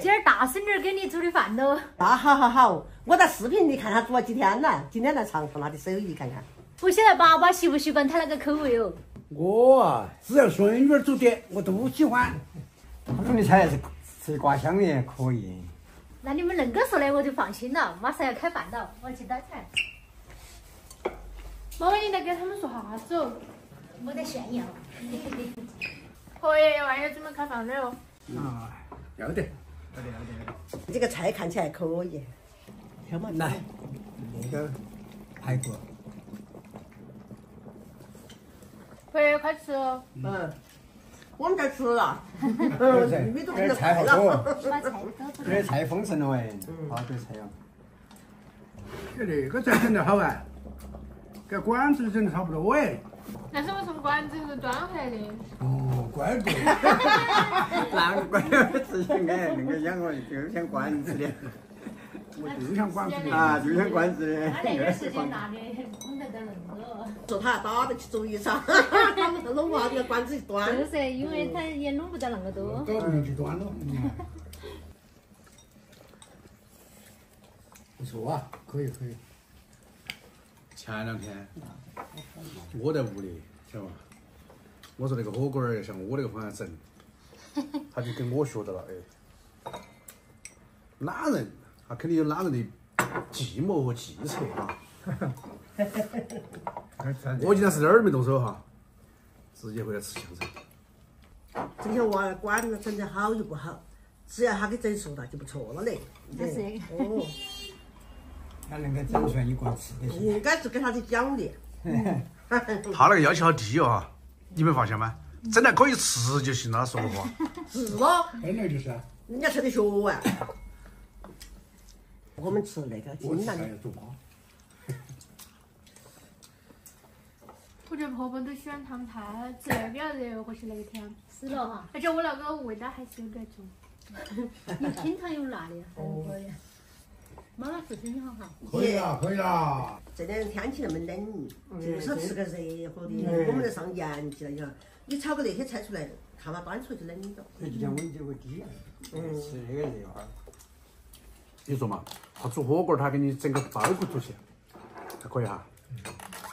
今儿打孙子给你煮的饭都。啊，好好好，我在视频里看他煮了几天了，今天来尝出他的手艺看看。不晓得爸爸喜不喜欢他那个口味哦。我啊，只要孙女儿煮的，我都喜欢。我煮的菜是吃瓜香的，可以。那你们恁个说的，我就放心了。马上要开饭了，我去打菜。妈妈，你在给他们说啥子哦？我在炫耀。婆爷，万爷准备开饭了哦。啊，要得，要得，要得。这个菜看起来可以。挑嘛，来，那个排骨。婆爷，快吃哦。嗯。我们该吃了。嗯，这个菜好多。这个菜丰盛了哎，好多菜哦。这个菜整得好啊，这馆子整得差不多哎。 那是我从馆子是端回来的。哦，怪不得。难怪我之前哎，那个养我就像馆子的，我就像馆子的啊，就像馆子的。他那点时间拿的，我们在这弄了。说他打得去做一场，他们都弄不好这个馆子一端。就是，因为他也弄不到那么多。搞不定就端了。不错啊，可以可以。前两天。 我在屋里，晓得吧？我说那个火锅儿要向我那个方向整，他就跟我学到了。哎，懒人，他肯定有懒人的寂寞和计策啊。我今天是哪儿没动手哈，直接回来吃香菜。这些娃管他整得好与不好，只要他给整熟了就不错了嘞。就是哦，他能够整出来一锅吃的。应该是给他的奖励。 他那个要求好低哦，你没发现吗？真的可以吃就行了，说的话。是哦，本来就是，人家吃的学啊。我们吃那个云南的。我这婆婆都喜欢烫菜，吃那个热过去那一天。是了哈，而且我那个味道还是有点重，有清汤有辣的。哦。妈妈做生意好哈。可以啦，可以啦。 这两天天气那么冷，就是吃个热乎的。我们在上年纪了，你看，你炒个那些菜出来，看嘛端出来就冷了。这几天温度低，吃那个热哈。你说嘛，他煮火锅，他给你整个包骨煮起，还可以哈。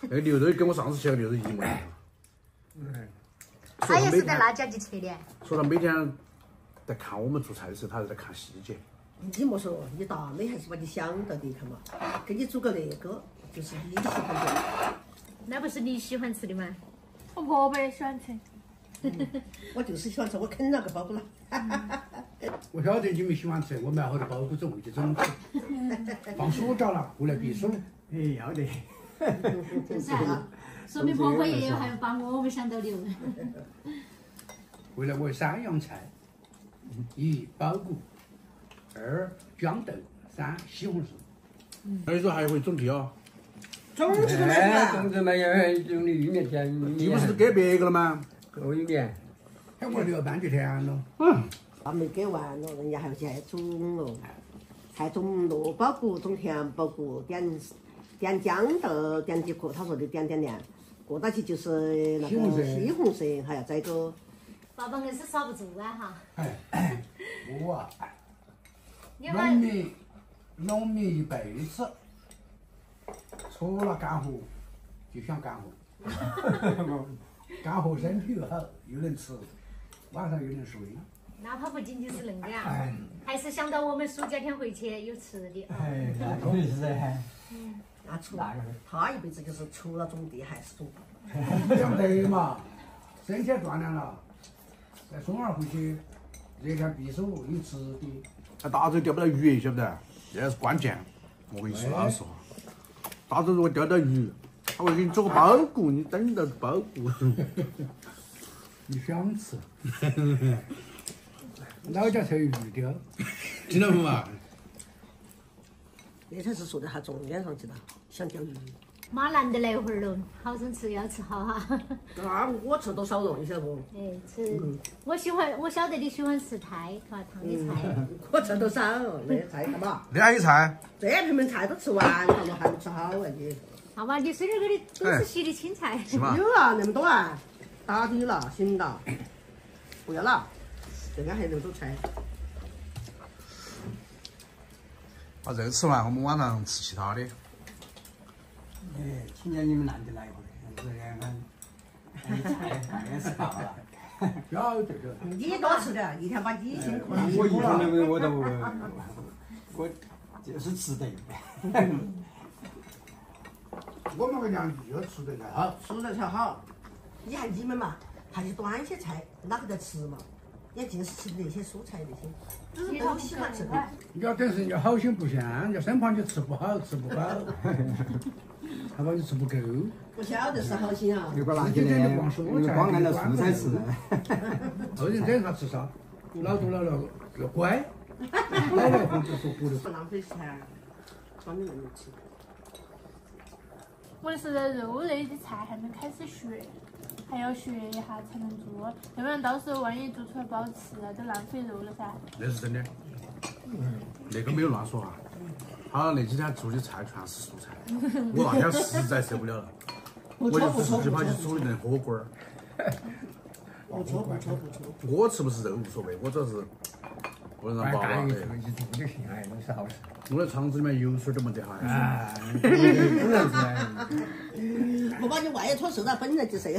那个牛肉跟我上次吃的牛肉一模一样。他也是在那家去吃的。说他每天在看我们做菜的时候，他是在看细节。 你莫说，你大妹还是把你想到的，看嘛，给你煮个那个，就是你喜欢的。那不是你喜欢吃的吗？我婆婆也喜欢吃。我就是喜欢吃，我啃那个包谷了。我晓得你们喜欢吃，我买好多包谷种，就种吃。放暑假了，过来避暑。哎，要得。真是啊，说明婆婆爷爷还把我们想到留。回来我三样菜：一包谷。 二豇豆，三西红柿。那你说还会种地啊？种地都没得。种地嘛也用的玉米田。你不是给别个了吗？给我一年。哎，我留半截田了。嗯。还没给完了，人家还要去种了，还种萝卜谷，种甜包谷，点豇豆，点几颗。他说的点，过到去就是那个西红柿，还要摘个。爸爸硬是刹不住啊哈。哎，我啊。 农民一辈子，除了干活就想干活，干活身体又好，又能吃，晚上又能睡。哪怕不仅仅是恁个啊，还是想到我们暑假天回去有吃的。哎，那肯定是噻。嗯，那除了他一辈子就是除了种地还是种。讲对嘛，身体锻炼了，再送儿回去，热天避暑有吃的。 那大洲钓不到鱼，晓不得？这是关键。我跟你说老实话，大洲如果钓到鱼，他会给你做个包谷，你等到包谷。你想吃？老家才有鱼钓，听到没嘛？那才是说的他重点上去了，想钓鱼。妈难得来回儿了，好生吃要吃好哈。那我吃多少肉，你晓得不？哎，吃。我喜欢，我晓得你喜欢吃菜，哈，烫的菜。我吃多少那菜干嘛？那还有菜？这盆盆菜都吃完了，我还没吃好啊你。好嘛，你随便给你都是洗的青菜。有啊，那么多啊，打底了，行了，不要了，这边还有那么多菜。把这个吃完，我们晚上吃其他的。哎，请叫你们男的来一回，这样看，也是好了。要这个。你多吃点，一天把你辛苦了。我一天两个我都，我就是吃的。我们个娘又吃的才好，吃的才好。你看你们嘛，还是端些菜，哪个在吃嘛？ 也尽是吃的那些蔬菜那些，都喜欢吃的。要但是要好心不香，要生怕你吃不好吃不饱，还怕你吃不够。不晓得是好心啊。如果拿起来，光按照蔬菜吃。后人这啥吃啥，老多老了要乖，老了控制说不的。不浪费钱，专门用吃。我是肉类的菜还没开始学。 还要学一下才能做，要不然到时候万一做出来不好吃了，都浪费肉了噻。那是真的，那个没有乱说啊。他那几天做的菜全是蔬菜，我那天实在受不了了，我就自己跑去煮了顿火锅儿。我吃不吃肉无所谓，我主要是不能让爸爸。我的肠子里面油水都没得哈。我把你外头受到本人就是。